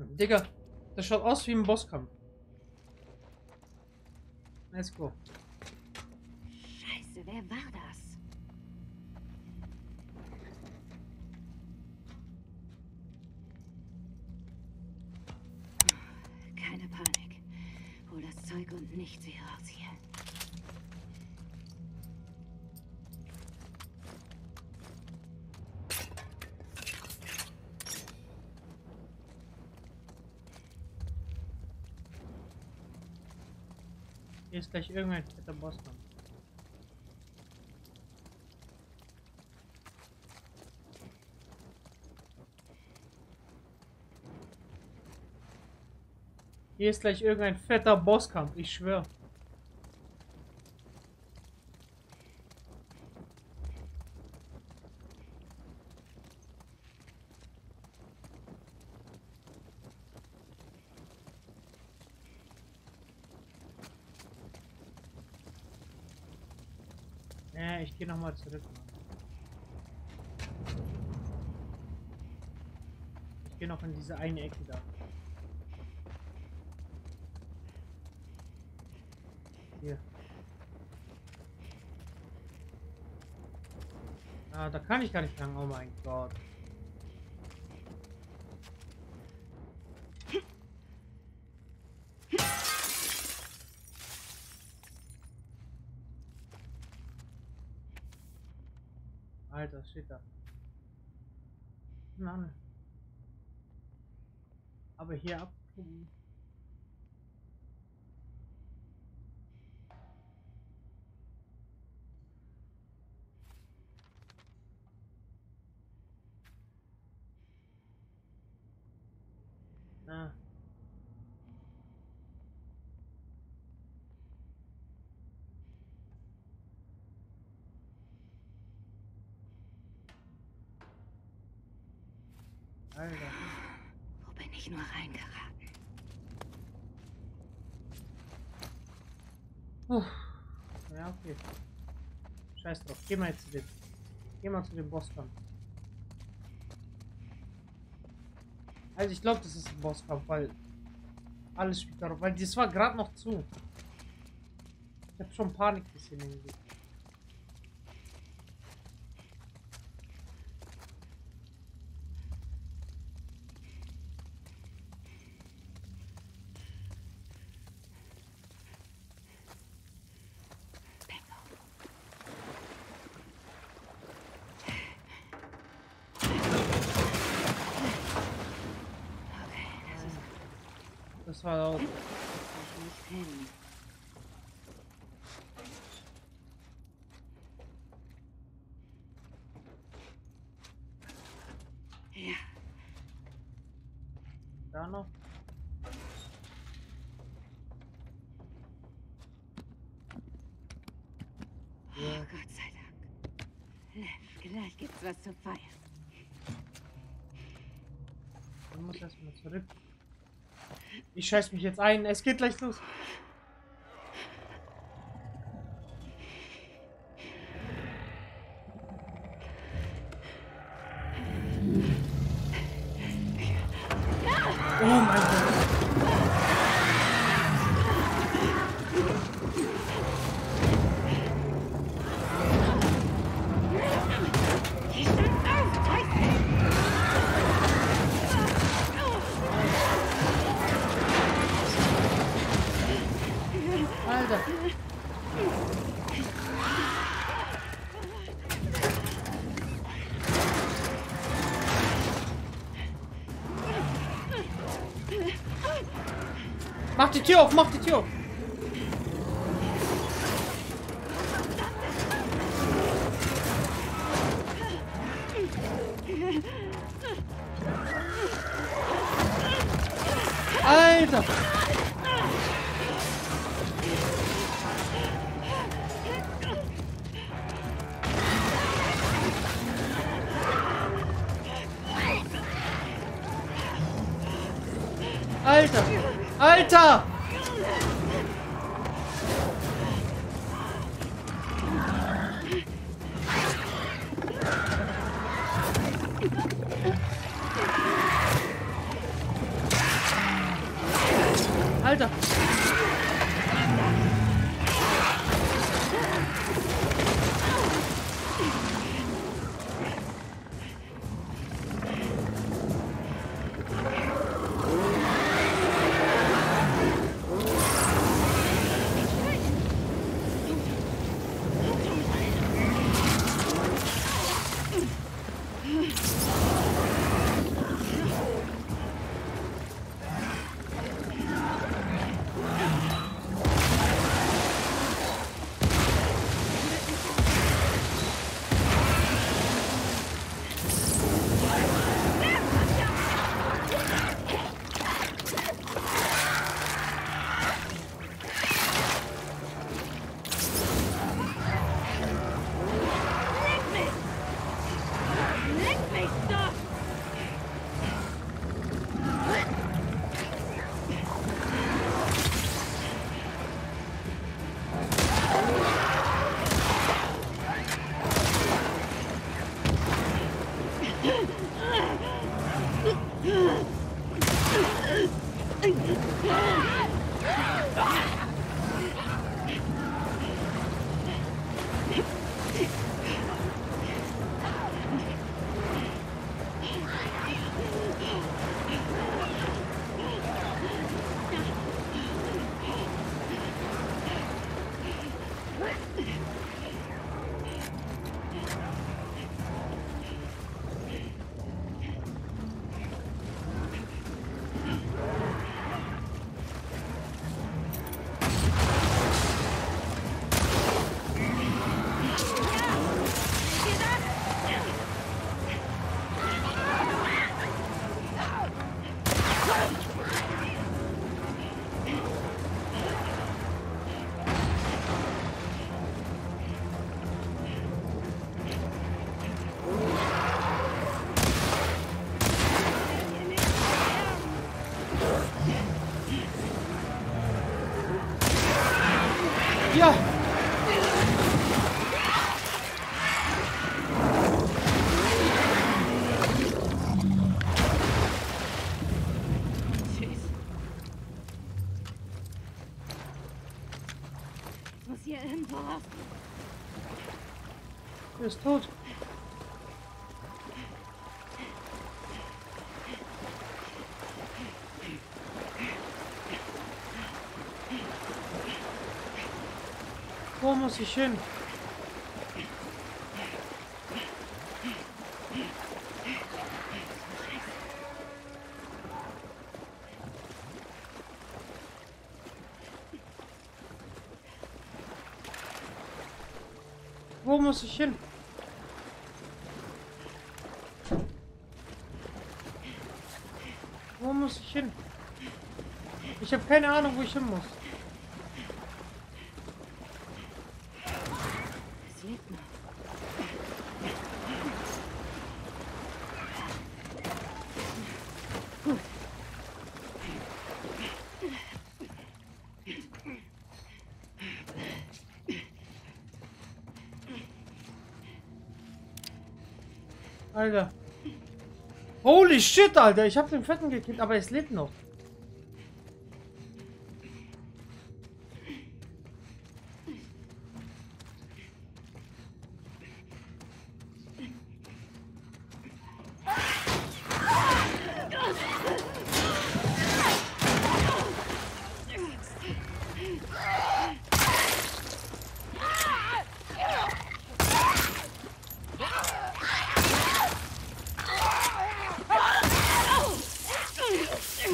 Digga, das schaut aus wie ein Bosskampf. Let's go. Scheiße, wer war das? Keine Panik. Hol das Zeug und nichts wie raus hier. Hier ist gleich irgendein fetter Bosskampf. Hier ist gleich irgendein fetter Bosskampf, ich schwöre. Ich geh nochmal zurück. Ich gehe noch in diese eine Ecke da. Hier. Ah, da kann ich gar nicht lang. Oh mein Gott. Alter, steht da. Nein. Aber hier ab. Na. Alter. Wo bin ich nur reingeraten? Puh. Ja, okay. Scheiß drauf. Geh mal jetzt zu dem. Geh mal zu dem Bosskampf. Also ich glaube, das ist ein Bosskampf, weil alles spielt darauf. Weil das war gerade noch zu. Ich hab schon Panik gesehen irgendwie. Das war laut. Ja. Da noch. Oh, ja. Gott sei Dank. Lev, gleich gibt's was zu feiern. Dann muss ich erstmal zurück. Ich scheiß mich jetzt ein. Es geht gleich los. Oh mein Gott. Mach die Tür auf, mach die Tür auf! Alter! Alter! Alter! Alter. Er ist tot. Wo muss ich hin? Wo muss ich hin? Wo muss ich hin? Ich habe keine Ahnung, wo ich hin muss. Alter. Holy shit, Alter. Ich hab den Fetten gekillt, aber es lebt noch.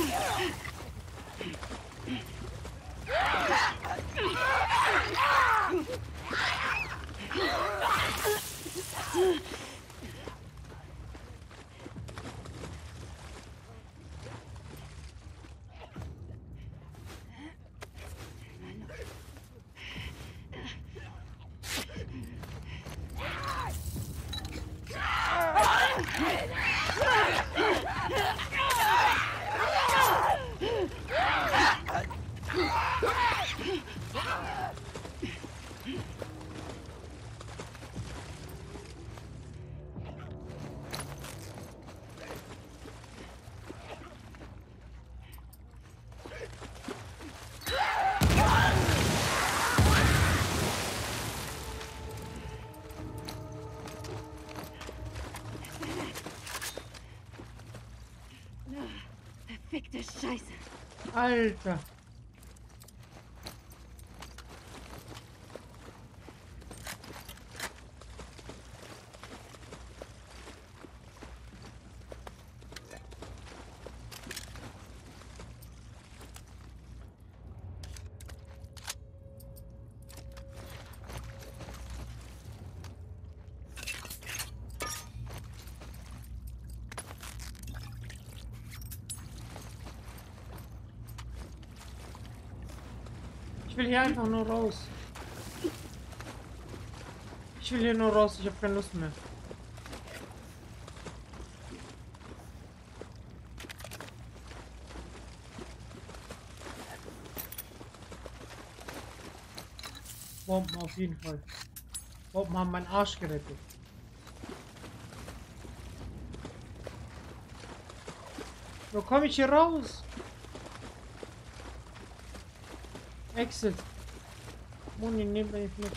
Yeah. Verfickte Scheiße. Alter. Ich will hier einfach nur raus. Ich will hier nur raus, ich habe keine Lust mehr. Bomben auf jeden Fall. Bomben haben meinen Arsch gerettet. Wo komme ich hier raus? Exit. Moni, nehmen wir nicht mit.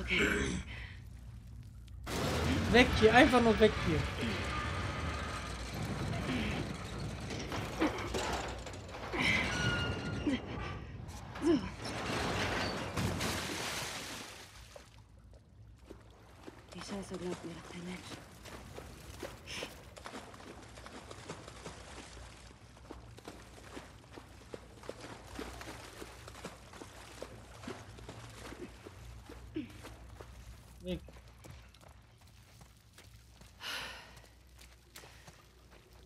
Okay. Weg hier, einfach nur weg hier. Die Scheiße glaubt mir doch kein Mensch.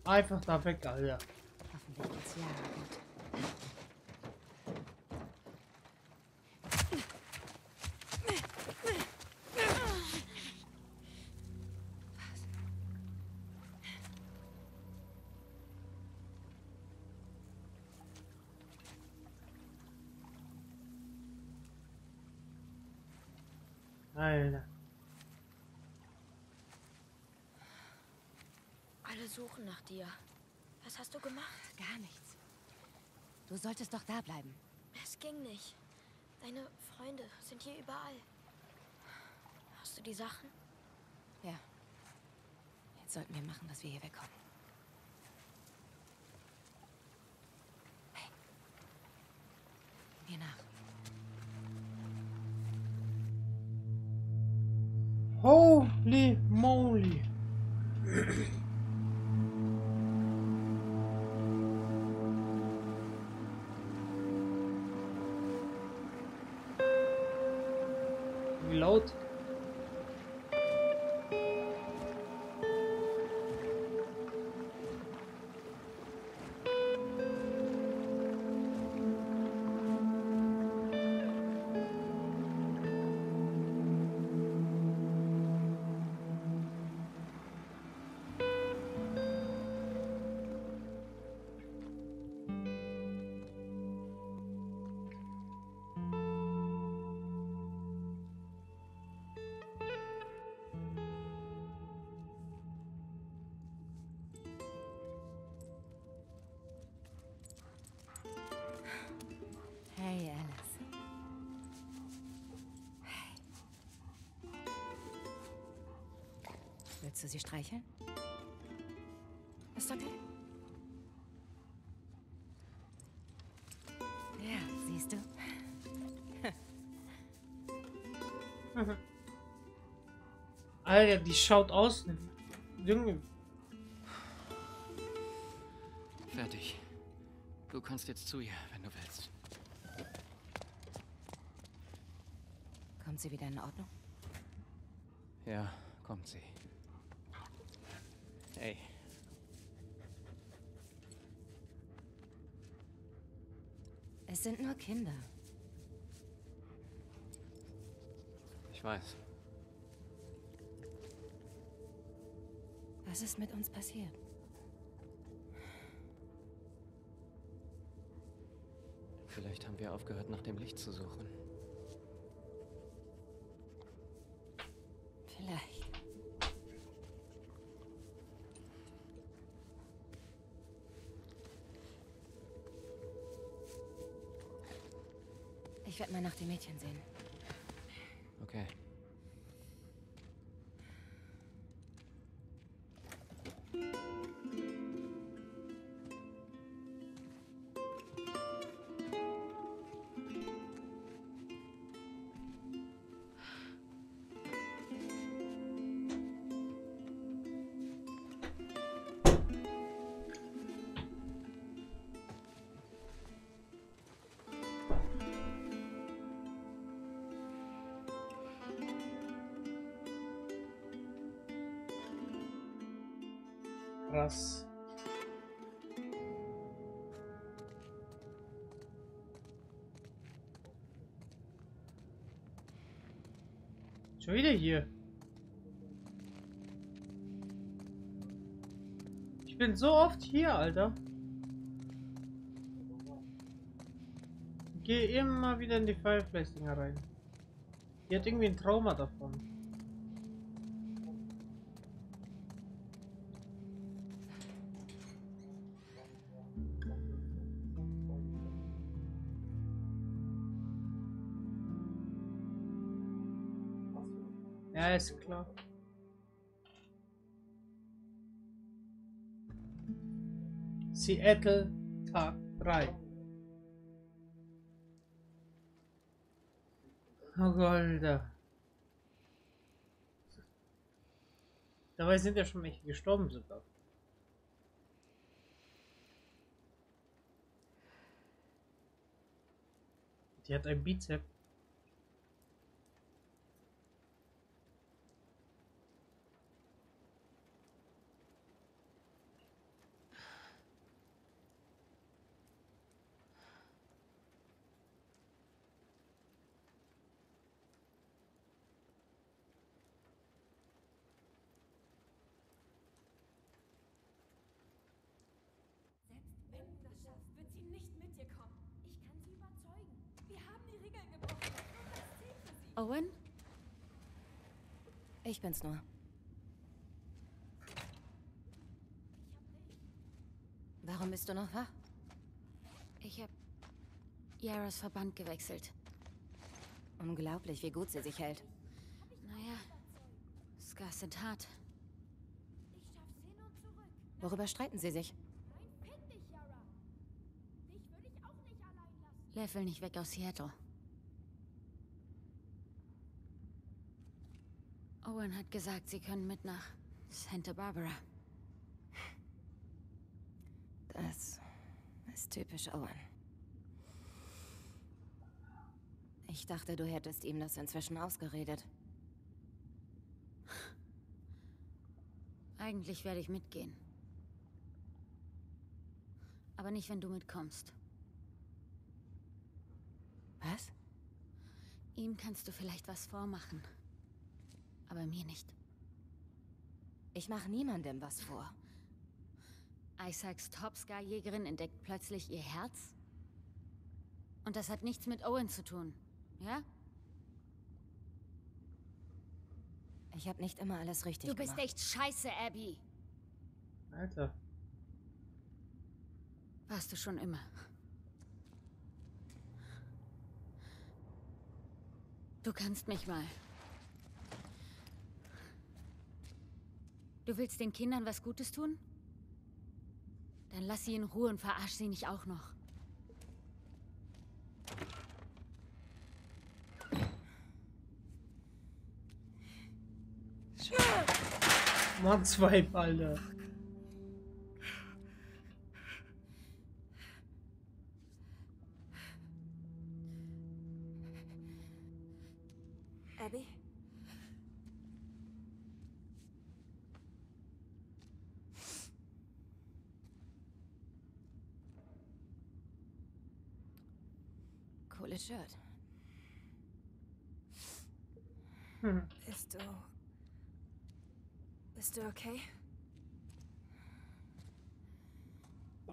Einfach da weg, Alter. Hoffentlich geht's ja gut. Alter. Suchen nach dir. Was hast du gemacht? Gar nichts. Du solltest doch da bleiben. Es ging nicht. Deine Freunde sind hier überall. Hast du die Sachen? Ja. Jetzt sollten wir machen, dass wir hier wegkommen. Hey. Mir nach. Holy moly. Laut. Willst du sie streicheln? Ist okay? Ja, siehst du? Alter, die schaut aus. Junge. Fertig. Du kannst jetzt zu ihr, wenn du willst. Kommt sie wieder in Ordnung? Ja, kommt sie. Hey. Es sind nur Kinder. Ich weiß. Was ist mit uns passiert? Vielleicht haben wir aufgehört, nach dem Licht zu suchen. Vielleicht. Ich werde mal nach dem Mädchen sehen. Okay. Krass. Schon wieder hier. Ich bin so oft hier, Alter. Gehe immer wieder in die Fireflies-Dinger rein. Die hat irgendwie ein Trauma davon. Ja, ist klar. Seattle, Tag 3. Oh Gott, Alter. Dabei sind ja schon welche gestorben sogar. Die hat ein Bizep. Owen? Ich bin's nur. Warum bist du noch wach? Ich hab Yaras Verband gewechselt. Unglaublich, wie gut sie sich hält. Naja, Scars sind hart. Worüber streiten sie sich? Lev will nicht weg aus Seattle. Owen hat gesagt, sie können mit nach Santa Barbara. Das ist typisch Owen. Ich dachte, du hättest ihm das inzwischen ausgeredet. Eigentlich werde ich mitgehen. Aber nicht, wenn du mitkommst. Was? Ihm kannst du vielleicht was vormachen. Aber mir nicht. Ich mache niemandem was vor. Isaacs Topscar-Jägerin entdeckt plötzlich ihr Herz. Und das hat nichts mit Owen zu tun, ja? Ich habe nicht immer alles richtig gemacht. Du bist echt scheiße, Abby. Alter. Warst du schon immer. Du kannst mich mal. Du willst den Kindern was Gutes tun? Dann lass sie in Ruhe und verarsch sie nicht auch noch. Mann, zwei Balle. Abby? Cooles Shirt. Bist du okay?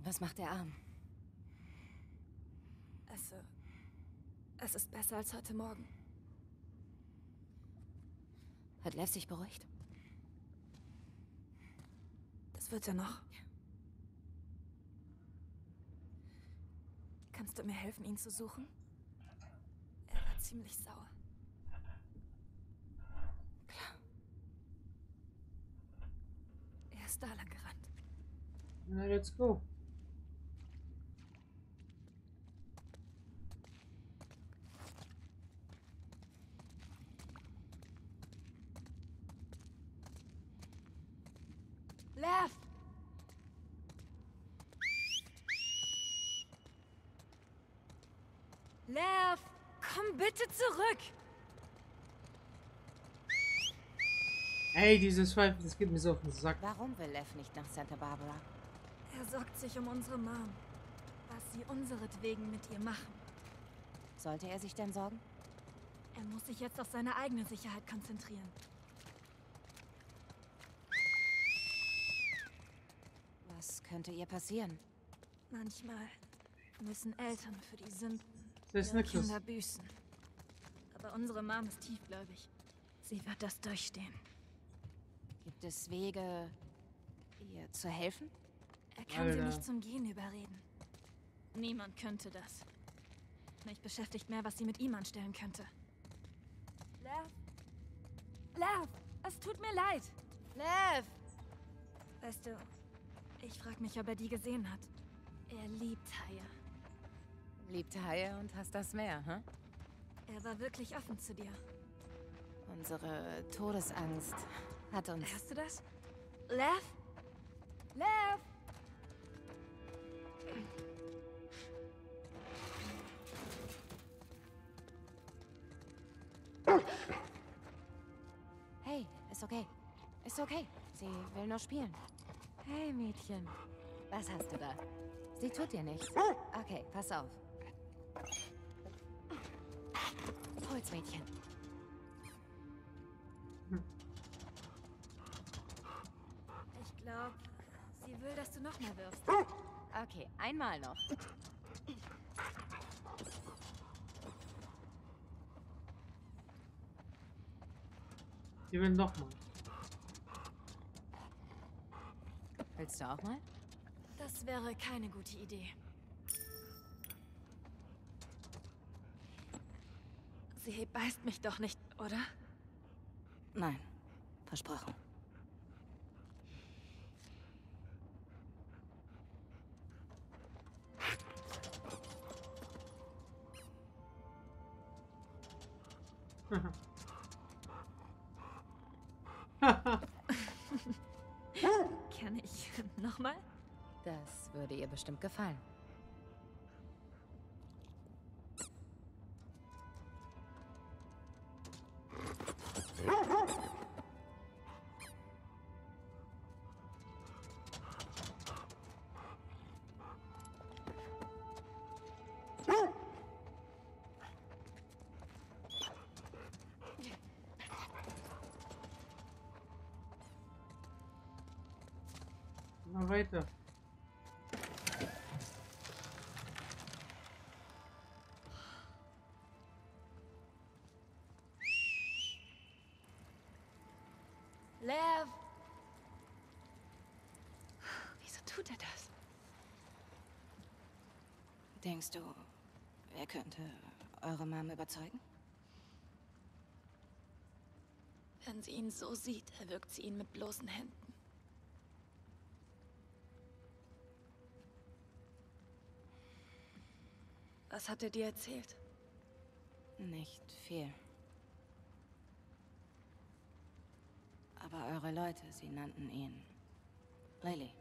Was macht der Arm? Es ist besser als heute Morgen. Hat Lev sich beruhigt? Das wird er noch. Kannst du mir helfen, ihn zu suchen? Ziemlich sauer. Klar. Er ist da lang gerannt. Na, let's go. Left! Left! Komm bitte zurück! Ey, dieses Pfeifen, das geht mir so auf den Sack. Warum will Lev nicht nach Santa Barbara? Er sorgt sich um unsere Mom. Was sie unseretwegen mit ihr machen. Sollte er sich denn sorgen? Er muss sich jetzt auf seine eigene Sicherheit konzentrieren. Was könnte ihr passieren? Manchmal müssen Eltern für die Sünden ihrer Kinder büßen. Aber unsere Mom ist tiefgläubig. Sie wird das durchstehen. Gibt es Wege, ihr zu helfen? Er kann sie nicht zum Gehen überreden. Niemand könnte das. Mich beschäftigt mehr, was sie mit ihm anstellen könnte. Lev? Lev! Es tut mir leid! Lev! Weißt du, ich frag mich, ob er die gesehen hat. Er liebt Haie. Liebt Haie und hasst das Meer, hm? Er war wirklich offen zu dir. Unsere Todesangst hat uns... Hörst du das? Lev? Lev! Hey, ist okay. Ist okay. Sie will nur spielen. Hey, Mädchen. Was hast du da? Sie tut dir nichts. Okay, pass auf. Hol's, Mädchen. Ich glaube, sie will, dass du noch mal wirfst. Okay, einmal noch. Sie will noch mal. Willst du auch mal? Das wäre keine gute Idee. Sie beißt mich doch nicht, oder? Nein, versprochen. Kann ich nochmal? Das würde ihr bestimmt gefallen. Na weiter. Lev! Wieso tut er das? Denkst du, er könnte eure Mom überzeugen? Wenn sie ihn so sieht, erwürgt sie ihn mit bloßen Händen. Was hat er dir erzählt? Nicht viel. Aber eure Leute, sie nannten ihn Lily.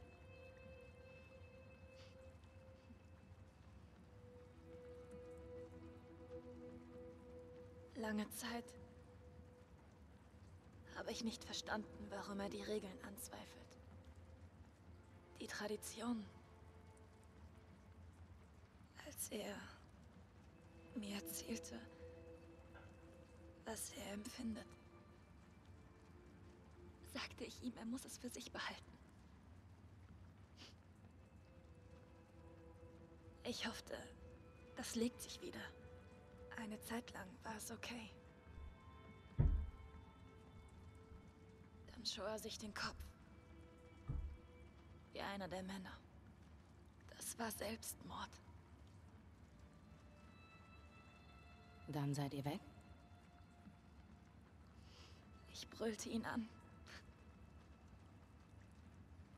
Lange Zeit habe ich nicht verstanden, warum er die Regeln anzweifelt. Die Tradition. Als er mir erzählte, was er empfindet, sagte ich ihm, er muss es für sich behalten. Ich hoffte, das legt sich wieder. Eine Zeit lang war es okay. Dann schor er sich den Kopf. Wie einer der Männer. Das war Selbstmord. Dann seid ihr weg? Ich brüllte ihn an.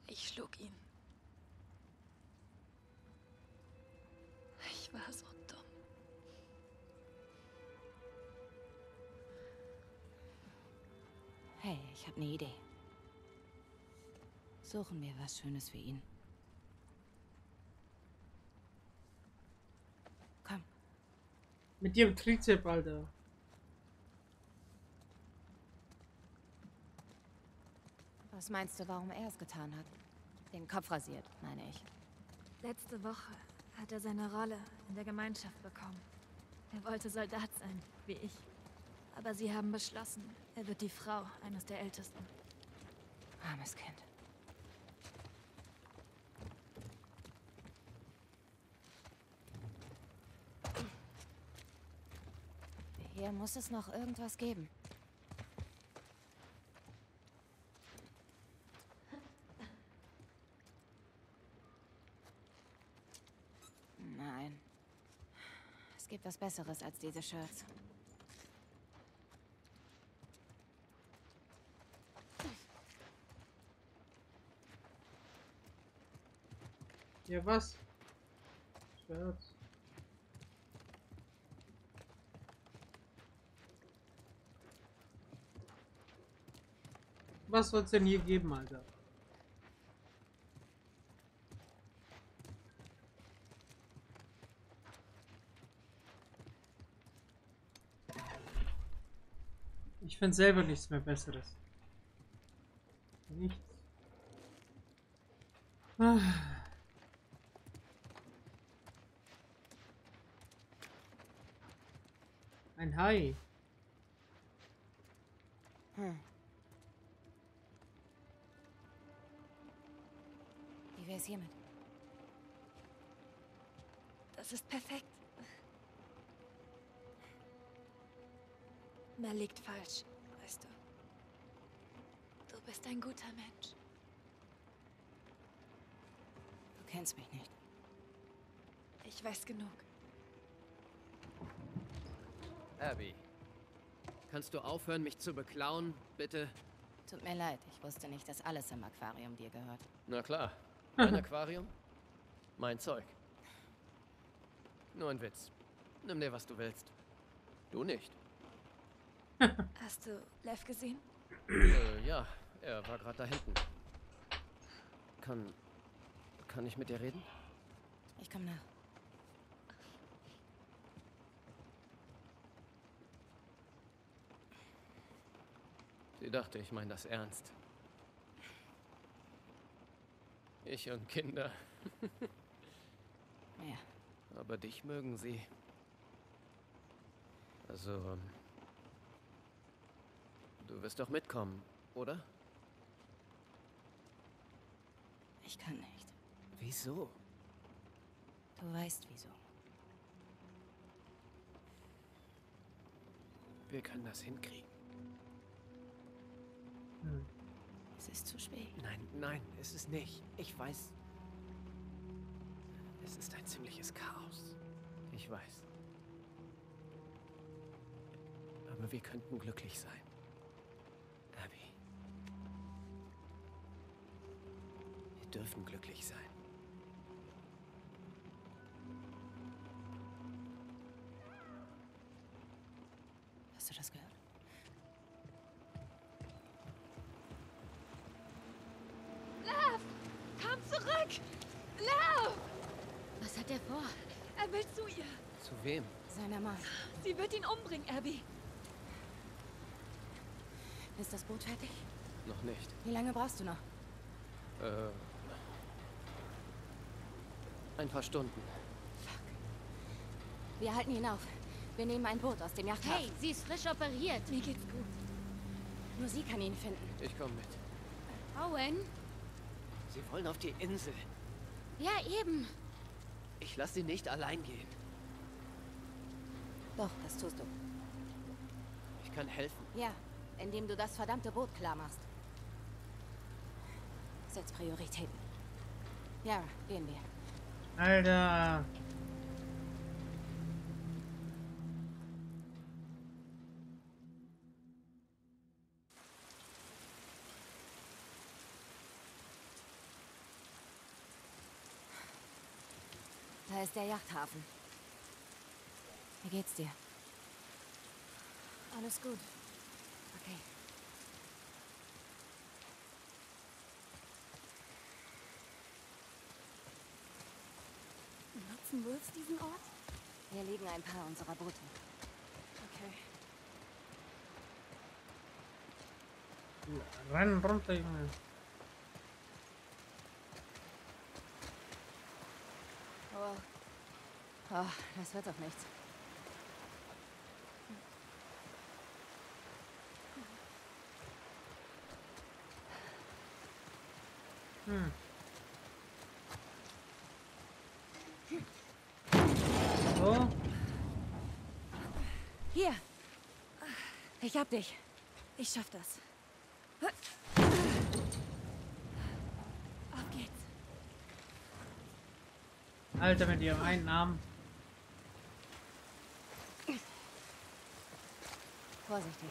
Ich schlug ihn. Ich war so dumm. Hey, ich habe eine Idee. Suchen wir was Schönes für ihn. Komm. Mit dem Trizep, Alter. Was meinst du, warum er es getan hat? Den Kopf rasiert, meine ich. Letzte Woche hat er seine Rolle in der Gemeinschaft bekommen. Er wollte Soldat sein, wie ich. Aber sie haben beschlossen, er wird die Frau eines der Ältesten. Armes Kind. Hier muss es noch irgendwas geben. Nein. Es gibt was Besseres als diese Shirts. Ja, was? Shirts. Was soll es denn hier geben, Alter? Ich finde selber nichts mehr Besseres. Nichts. Ah. Ein Hai. Hm. Wer ist hiermit? Das ist perfekt. Man liegt falsch, weißt du. Du bist ein guter Mensch. Du kennst mich nicht. Ich weiß genug. Abby, kannst du aufhören, mich zu beklauen, bitte? Tut mir leid, ich wusste nicht, dass alles im Aquarium dir gehört. Na klar. Ein Aquarium? Mein Zeug. Nur ein Witz. Nimm dir, was du willst. Du nicht. Hast du Lev gesehen? Ja, er war gerade da hinten. Kann ich mit dir reden? Ich komme nach. Sie dachte, ich meine das ernst. Ich und Kinder. Ja. Aber dich mögen sie. Also, du wirst doch mitkommen, oder? Ich kann nicht. Wieso? Du weißt wieso. Wir können das hinkriegen. Hm. Es ist zu spät. Nein, nein, es ist nicht. Ich weiß. Es ist ein ziemliches Chaos. Ich weiß. Aber wir könnten glücklich sein. Abby. Wir dürfen glücklich sein. Hast du das gehört? Lev! Was hat er vor? Er will zu ihr. Zu wem? Seiner Mann. Sie wird ihn umbringen, Abby. Ist das Boot fertig? Noch nicht. Wie lange brauchst du noch? Ein paar Stunden. Fuck. Wir halten ihn auf. Wir nehmen ein Boot aus dem Yachthafen. Hey, sie ist frisch operiert. Mir geht's gut. Nur sie kann ihn finden. Ich komme mit. Owen? Sie wollen auf die Insel. Ja, eben. Ich lasse sie nicht allein gehen. Doch, das tust du. Ich kann helfen. Ja, indem du das verdammte Boot klar machst. Setz Prioritäten. Ja, gehen wir. Alter. Da ist der Yachthafen. Wie geht's dir? Alles gut. Okay. Nutzen Wolfs diesen Ort? Hier liegen ein paar unserer Boote. Okay. Renn runter, Junge. Oh, das wird doch nichts. Hm. So. Hier. Ich hab dich. Ich schaff das. Auf geht's. Alter, mit ihrem einen Arm. Vorsichtig.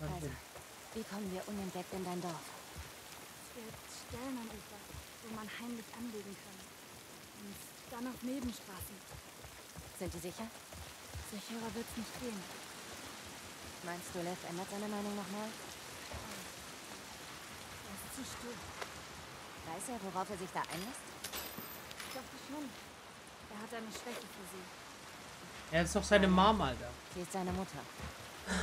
Also, wie kommen wir unentdeckt in dein Dorf? Es gibt Stellen am Ufer, wo man heimlich anlegen kann. Und dann auf Nebenstraßen. Sind die sicher? Sicherer wird's nicht gehen. Meinst du, Lev ändert seine Meinung nochmal? Er ist zu still. Weiß er, worauf er sich da einlässt? Ich dachte schon. Er hat eine Schwäche für sie. Er ist doch seine Mom, Alter. Sie ist seine Mutter.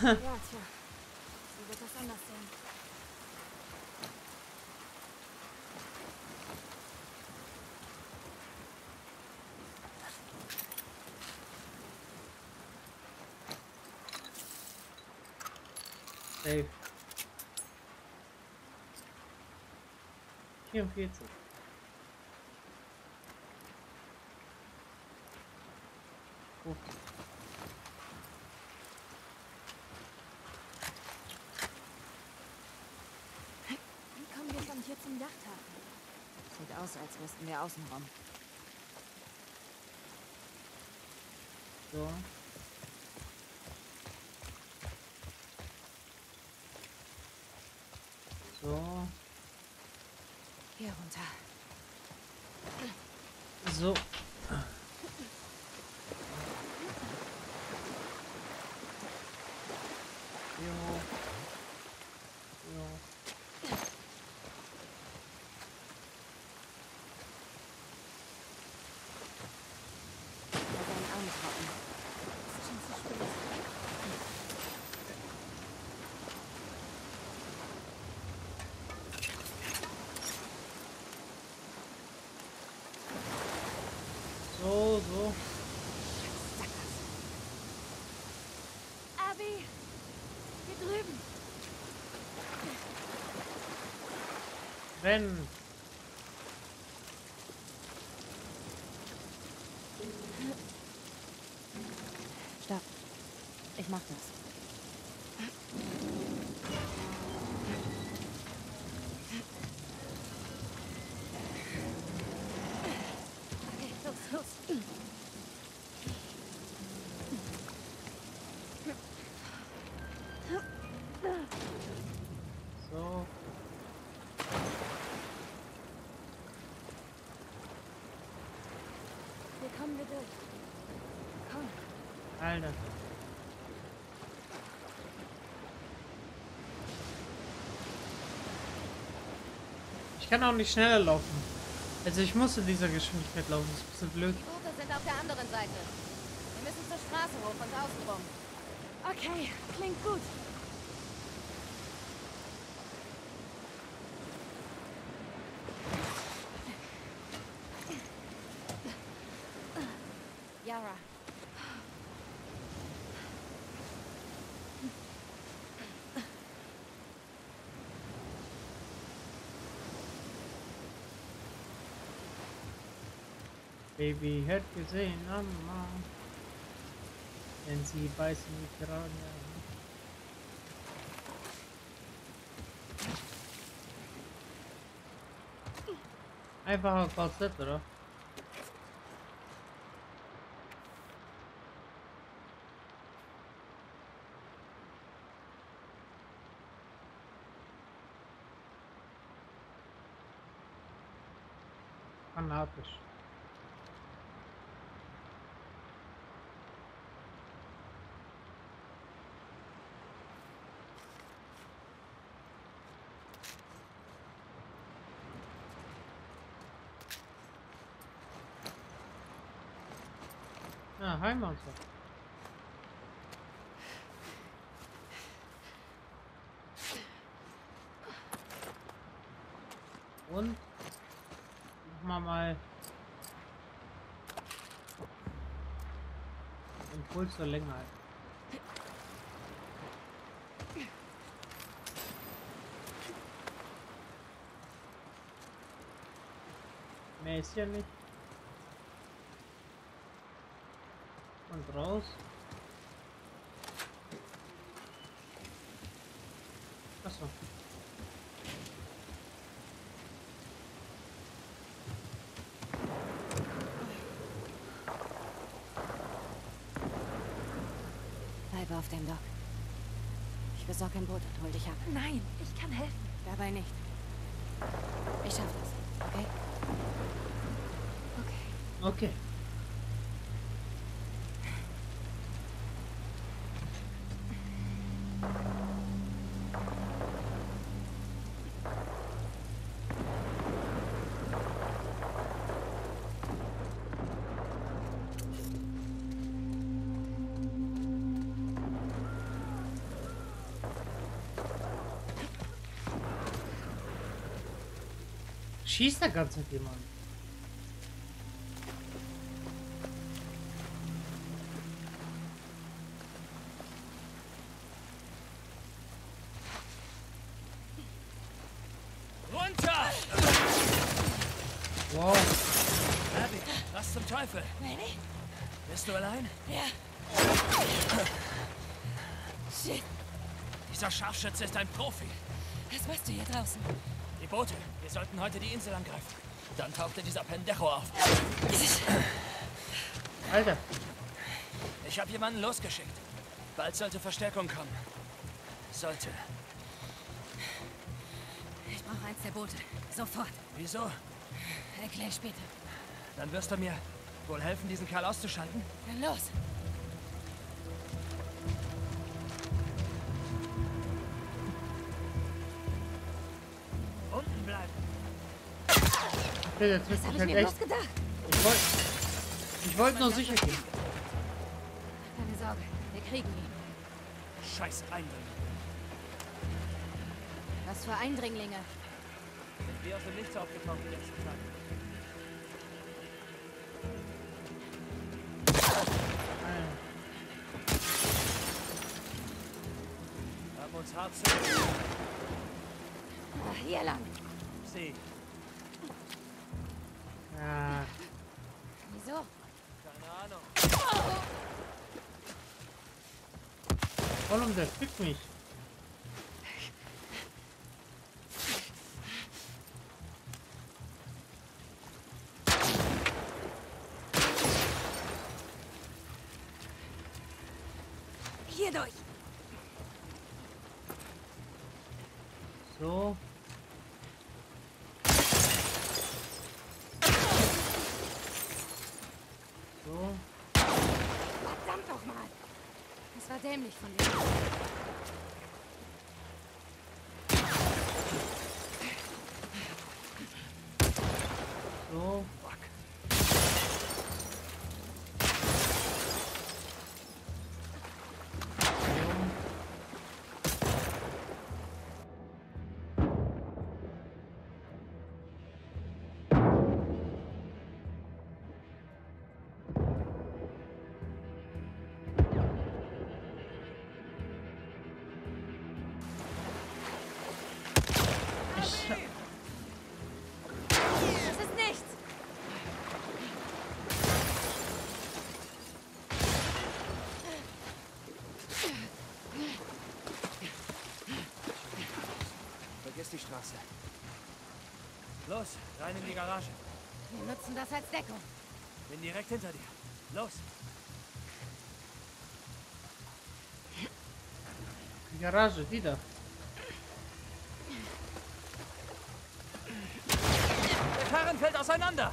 Ja, tja. Sie wird das anders sehen. Safe. 44. Wie kommen wir von hier zum Yachthafen? Sieht aus, als müssten wir außenrum. So. So. Hier runter. So. So. Abby, hier drüben. Renn. Stopp. Ich mach das. Alter. Ich kann auch nicht schneller laufen. Also ich muss in dieser Geschwindigkeit laufen. Das ist ein bisschen blöd. Die Boote sind auf der anderen Seite. Wir müssen zur Straße hoch und außenrum. Okay, klingt gut. Yara. Baby hat gesehen, Mama. Denn sie beißen die Piranha. Einfacher Korsett, oder? Fanatisch. Ah, Heimwärter. Und machen wir mal Impuls zur Längheit. Mehr ist hier nicht. Und raus. Achso. Bleibe auf dem Dock. Ich besorge ein Boot und hol dich ab. Nein, ich kann helfen. Dabei nicht. Ich schaffe das, okay? Okay. Schießt da ganz mit jemand. Bist du allein? Ja. Shit. Dieser Scharfschütze ist ein Profi. Was machst du hier draußen? Die Boote. Wir sollten heute die Insel angreifen. Dann tauchte dieser Pendejo auf. Alter. Ich habe jemanden losgeschickt. Bald sollte Verstärkung kommen. Sollte. Ich brauche eins der Boote. Sofort. Wieso? Erklär später. Dann wirst du mir wohl helfen, diesen Kerl auszuschalten? Dann los! Unten bleiben! Okay, das hab ich mir bloß gedacht! Ich wollte nur sicher gehen. Keine Sorge, wir kriegen ihn. Scheiß Eindringlinge! Was für Eindringlinge? Sind wir aus dem Nichts aufgetaucht die letzten Tage? Hier lang. Sieh. Ah. Wieso? Keine Ahnung. Warum der fickt mich? Hier durch. So. So. Verdammt doch mal. Das war dämlich von dir. So. Die Straße. Los, rein in die Garage. Wir nutzen das als Deckung. Bin direkt hinter dir. Los. Die Garage wieder. Der Karren fällt auseinander.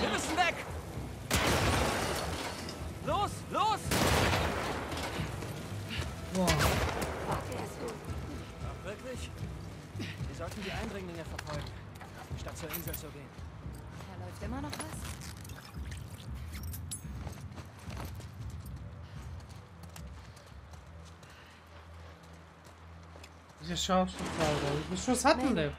Wir müssen weg. Los, los. Wow. Ach, wirklich? Wir sollten die Eindringlinge verfolgen, statt zur Insel zu gehen. Da läuft immer noch was? Bize şans kurtardı. Bu şunu satın Lev.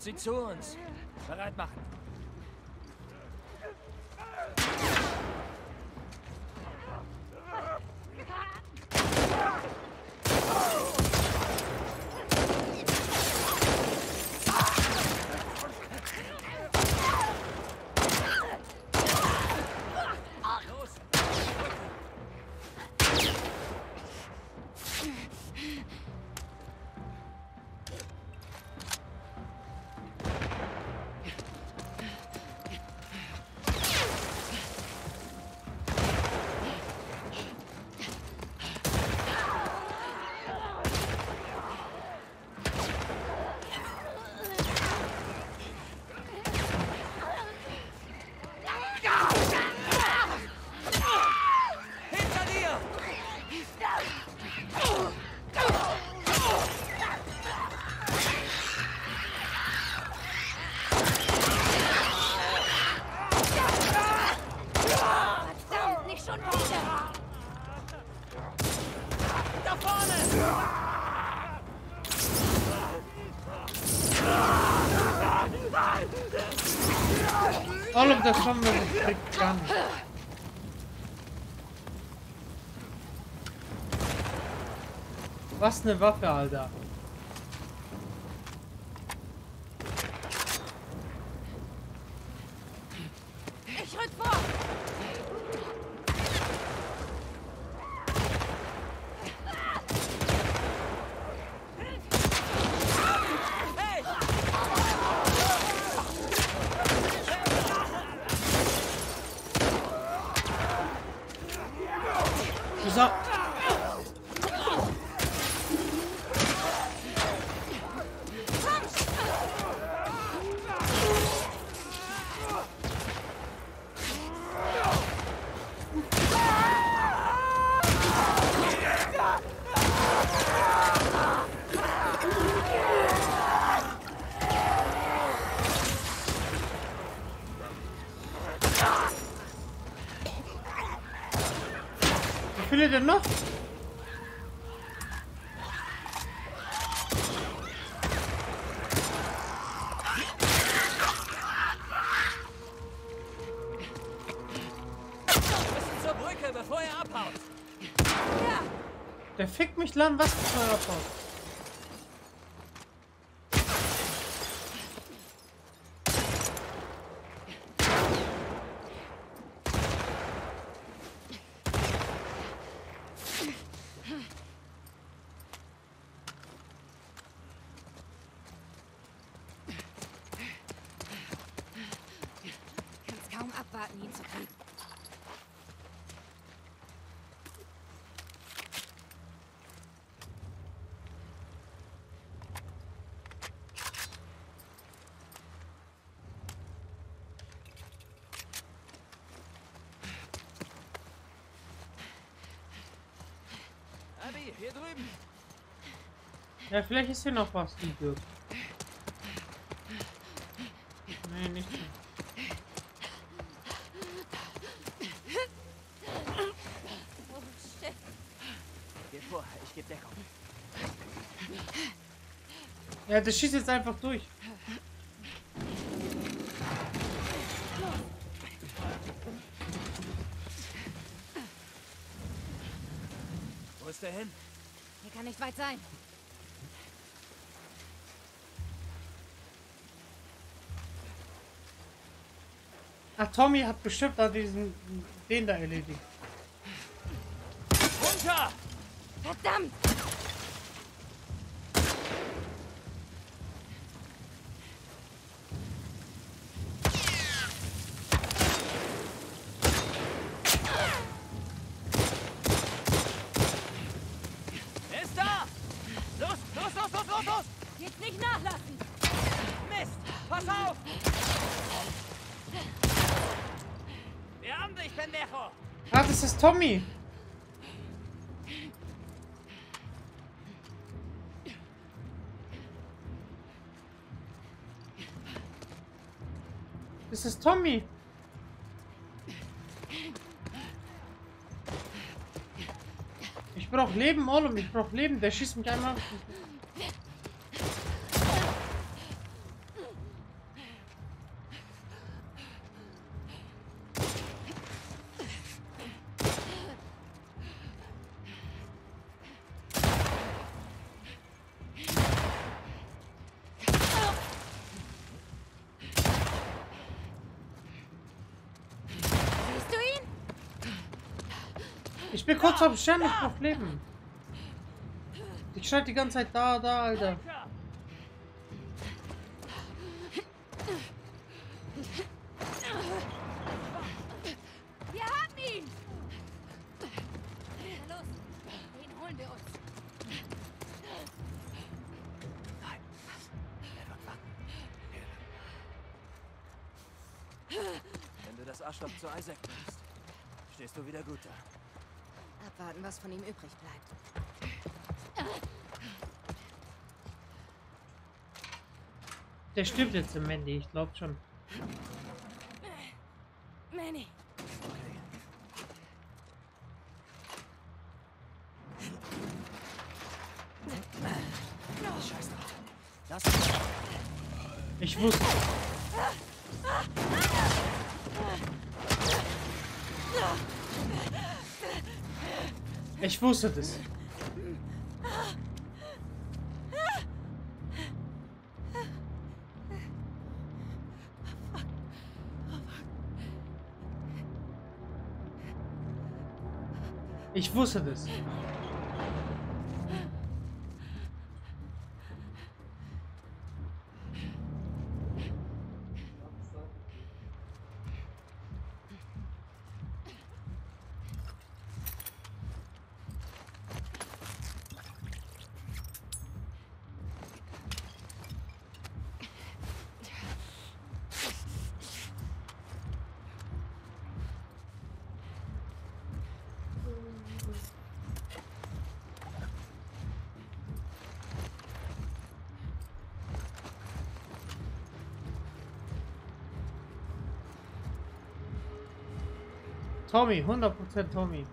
Sie zu uns. Bereit machen. Oğlum da son böyle tek yandı. Was ne Waffe Alter. Wie denn noch? Bevor er abhaut. Der fickt mich lang, was bevor er abhaut. Abby, hier drüben. Ja, vielleicht ist hier noch was, die Tür. Nee, nicht mehr. Ja, das schießt jetzt einfach durch. Wo ist der hin? Hier kann nicht weit sein. Ach, Tommy hat bestimmt da den da erledigt. Runter! Verdammt! Ah, das ist Tommy. Das ist Tommy. Ich brauch Leben, Owen. Ich brauch Leben. Der schießt mich einmal. Ich bin kurz auf dem Schirm, ich brauch Leben. Ich schreit die ganze Zeit da, Alter. Wir haben ihn! Na los, den holen wir uns. Nein, er wird fangen. Wenn du das Arschloch zu Isaac bringst, stehst du wieder gut da. Abwarten, was von ihm übrig bleibt. Der stirbt jetzt im Mandy, ich glaub schon. Mandy. Scheiße. Lass mich. Ich wusste. Ich wusste das. Ich wusste das. Tommy, 100% Tommy.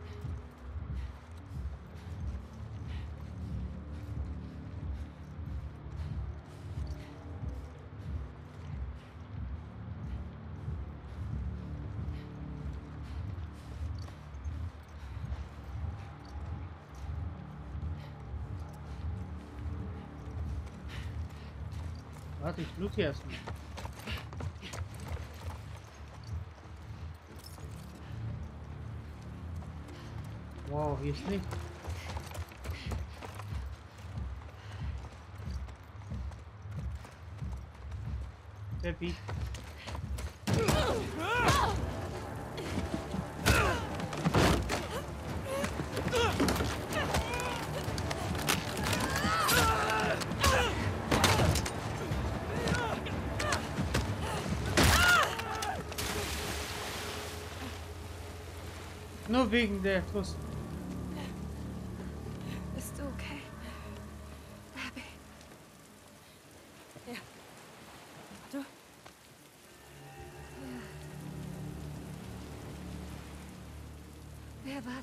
Warte, ich loot hier erstmal. Wow, hier ist nichts. Peppi. Nur wegen der Tuss. Wer war das?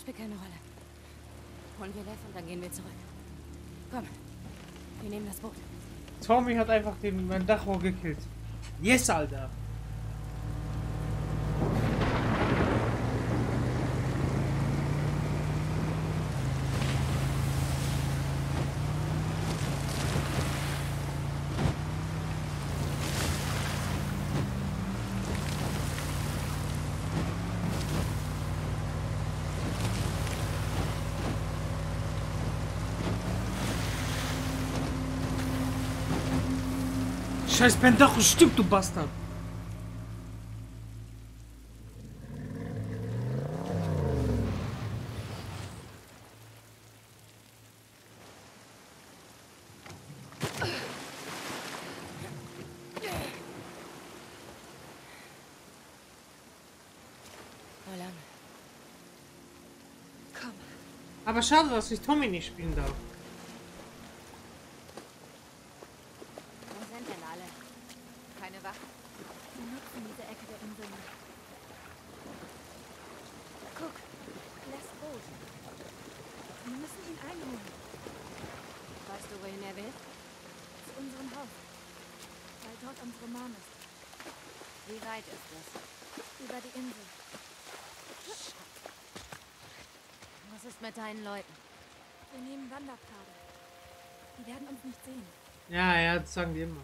Spielt keine Rolle. Holen wir Lev und dann gehen wir zurück. Komm, wir nehmen das Boot. Tommy hat einfach mein Dachrohr gekillt. Yes, Alter. Scheiß Pendacho, stimmt, du Bastard! nur lange. Komm. Aber schade, dass ich Tommy nicht spielen darf. Wo sind denn alle? Keine Wache. Wir nutzen diese Ecke der Insel nicht. Guck, Levs Boot. Wir müssen ihn einholen. Weißt du, wohin er will? Zu unserem Haus. Weil dort unsere Mom ist. Wie weit ist das? Über die Insel. Was ist mit deinen Leuten? Wir nehmen Wanderpfade. Die werden uns nicht sehen. Ja, das sagen wir immer.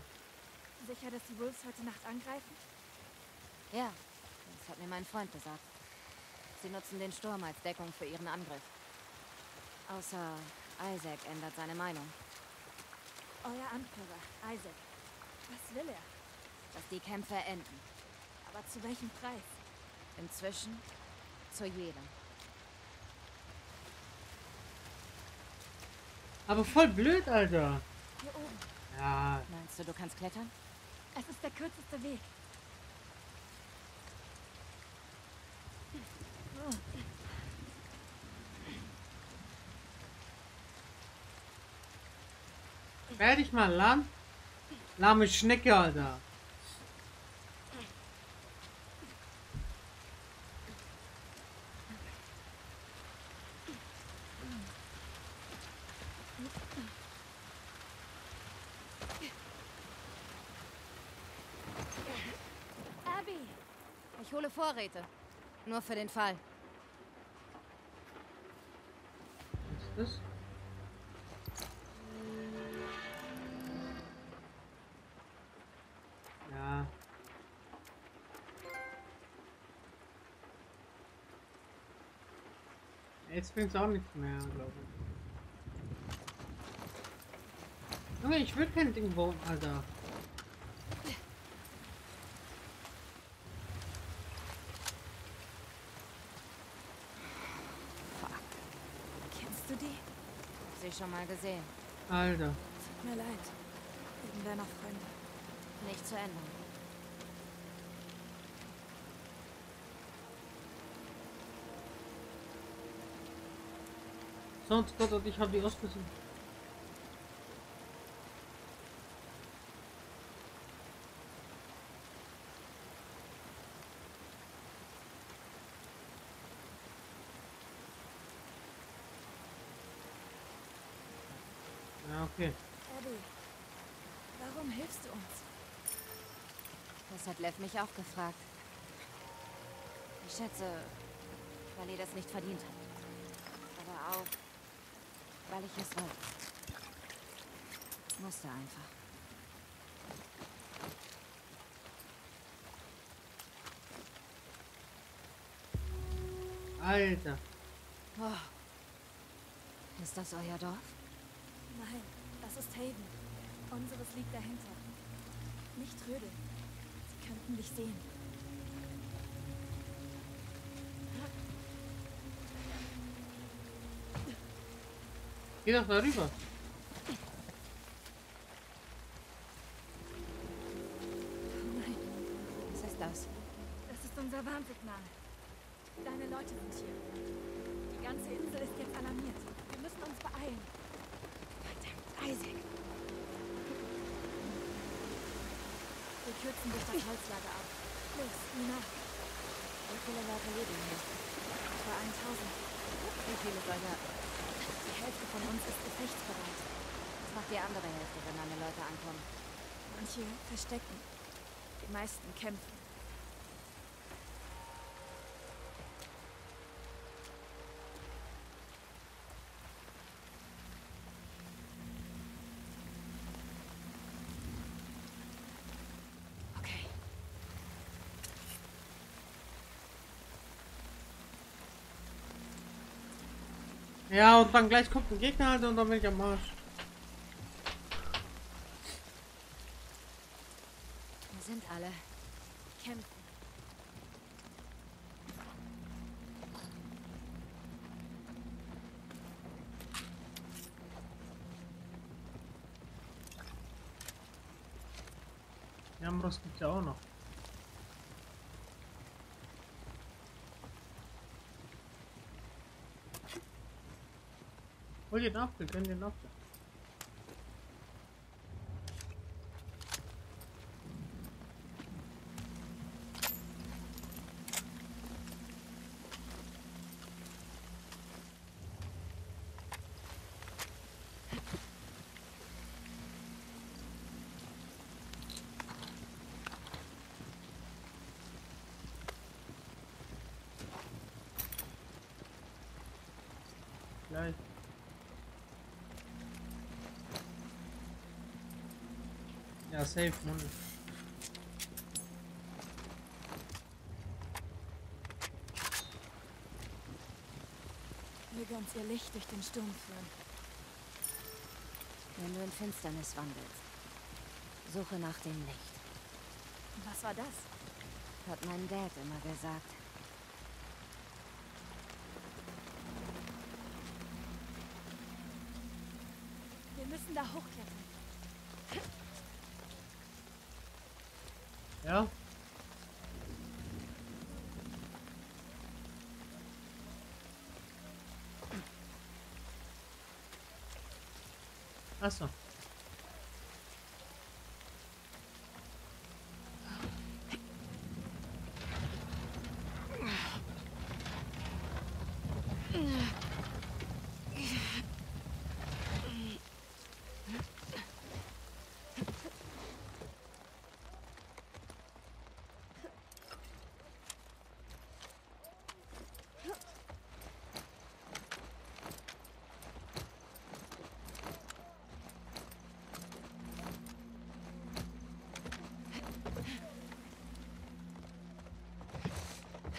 Sicher, dass die Wolves heute Nacht angreifen? Ja, das hat mir mein Freund gesagt. Sie nutzen den Sturm als Deckung für ihren Angriff. Außer Isaac ändert seine Meinung. Euer Anführer, Isaac. Was will er? Dass die Kämpfe enden. Aber zu welchem Preis? Inzwischen zu jedem. Aber voll blöd, Alter. Hier oben. Ja. Meinst du, du kannst klettern? Es ist der kürzeste Weg. Oh. Werde ich mal lahm? Lahme Schnecke, Alter. Ich hole Vorräte. Nur für den Fall. Was ist das? Ja. Jetzt bringt's auch nichts mehr, glaube ich. Junge, ich will kein Ding bauen, Alter. Schon mal gesehen. Alter. Tut mir leid. Wegen deiner Freunde. Nicht zu ändern. Sonst Gott und ich habe die ausgesucht. Okay. Abby, warum hilfst du uns? Das hat Lev mich auch gefragt. Ich schätze, weil ihr das nicht verdient habt. Aber auch, weil ich es wollte. Musste einfach. Alter. Wow. Ist das euer Dorf? Nein. Das ist Haven. Unseres liegt dahinter. Nicht tröde. Sie könnten dich sehen. Geh doch mal rüber. Oh nein. Was ist das? Das ist unser Warnsignal. Deine Leute sind hier. Die ganze Insel ist jetzt alarmiert. Wir müssen uns beeilen. Isaac. Wir kürzen durch das Holzlager ab. Los, nur nach. Wie viele Leute leben hier? Etwa 1000. Wie viele Soldaten? Die Hälfte von uns ist gefechtsbereit. Was macht die andere Hälfte, wenn meine Leute ankommen? Manche verstecken. Die meisten kämpfen. Ja, und dann gleich kommt ein Gegner halt und dann bin ich am Arsch. Wir sind alle. Kämpfen. Jamros gibt's ja auch noch. Hol den Apfel, gönn den Apfel. Ja, safe, Mann. Möge uns ihr Licht durch den Sturm führen. Wenn du in Finsternis wandelst, suche nach dem Licht. Was war das? Hat mein Dad immer gesagt. Wir müssen da hochklettern. Ja. Achso.